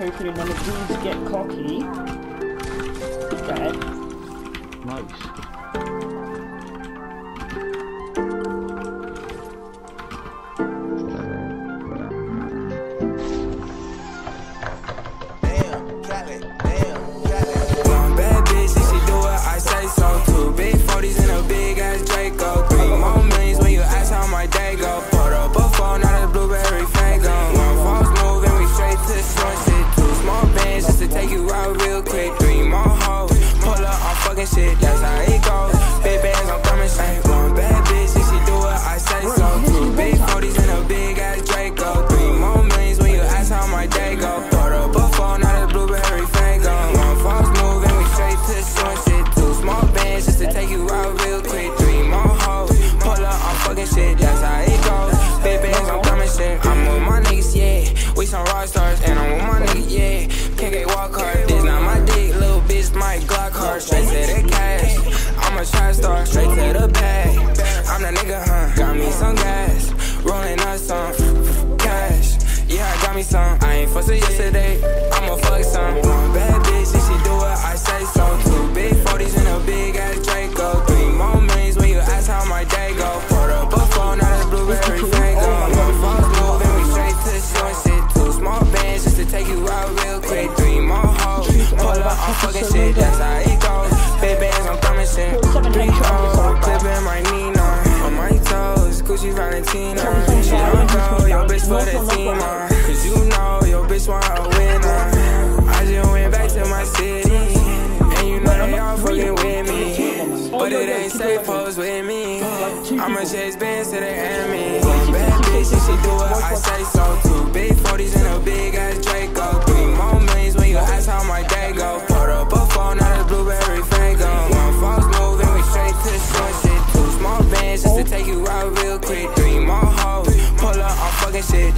poking and none of these get cocky. Dead. Nice. Damn, got it. Damn, got it. One bad bitch, she do what I say so. Two big 40s and a big ass Draco. 3 more millions when you ask how my day go. Put up a phone, not a Blueberry Faygo. Shit, that's how it goes. Big bands, I'm coming straight. One bad bitch, if she do what I say so. 2 big 40s and a big ass Draco. 3 more millions when you ask how my day go. Thought up a phone, not a Blueberry Faygo. One false move and we straight to the short shit. 2 small bands just to take you out real quick. 3 more hoes, pull up, I'm fucking shit. That's how it goes. Big bands, I'm coming straight. I'm with my niggas, yeah. We some rock stars and I'm with my niggas, yeah. KK walk hard, this not my dick, little bitch, my Glock hard. Straight to the cash, I'm a tri star, straight to the bag. I'm that nigga, huh? Got me some gas, rolling up some cash. Yeah, I got me some. I ain't fussing yesterday, I'ma fuck some. One bad bitch, and she do what I say so. 2 big 40s and a big ass Draco. 3 more millions when you ask how my day go. Put up a phone, now the Blueberry Faygo. One false move and we straight to the short shit. 2 small bands just to take you out real quick. 3 more hoes, pull up, I'm fucking shit. That's how it goes. Big bands, I'm coming shit. 3 hoes, clipping my Nina on my toes. Gucci Valentina. She don't know your bitch for the team, cause you know your bitch want a winner. I just went back to my city, and you know they all fucking with me, but it ain't safe pose with me. I'ma chase bands to the enemy. Bad bitch, and she do what I say so. 2 big 40s and a big ass Draco. 3 more millions when you ask how my day go. Put up a phone, not a Blueberry Faygo. 1 false move and we straight to the short shit. 2 small bands just to take you out real quick. 3 more hoes, pull up, I'm fucking shit.